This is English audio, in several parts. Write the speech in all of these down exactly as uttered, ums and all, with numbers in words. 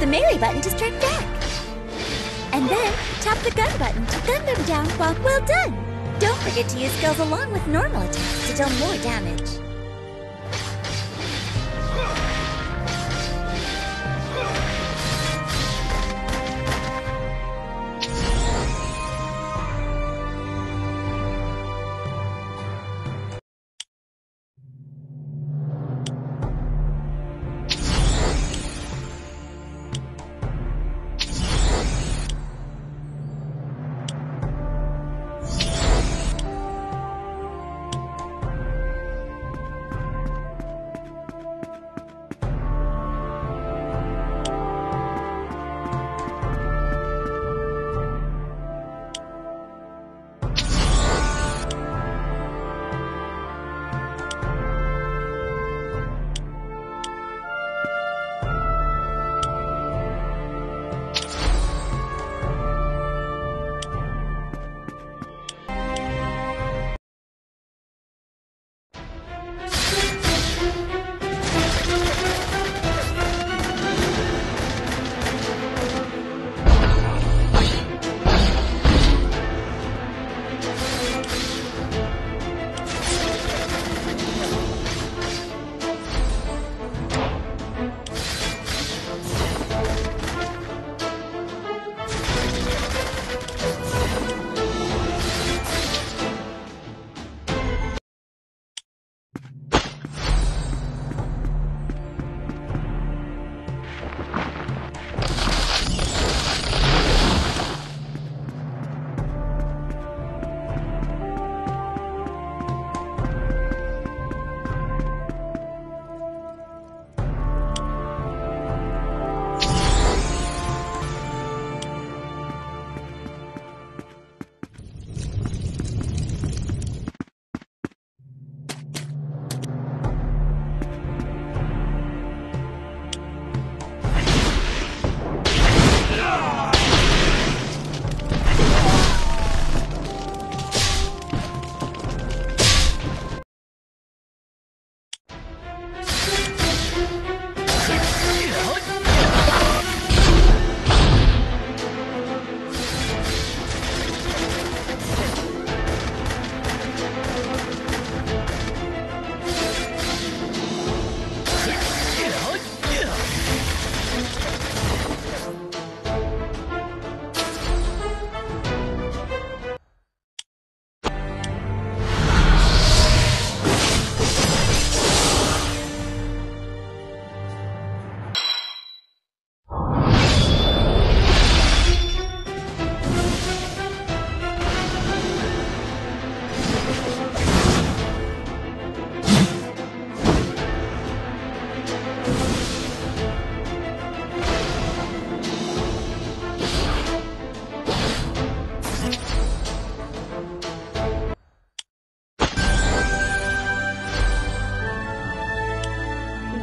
Tap the melee button to strike back. And then tap the gun button to gun them down while well done. Don't forget to use skills along with normal attacks to deal more damage.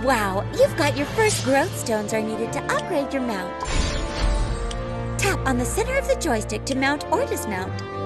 Wow, you've got your first growth stones are needed to upgrade your mount. Tap on the center of the joystick to mount or dismount.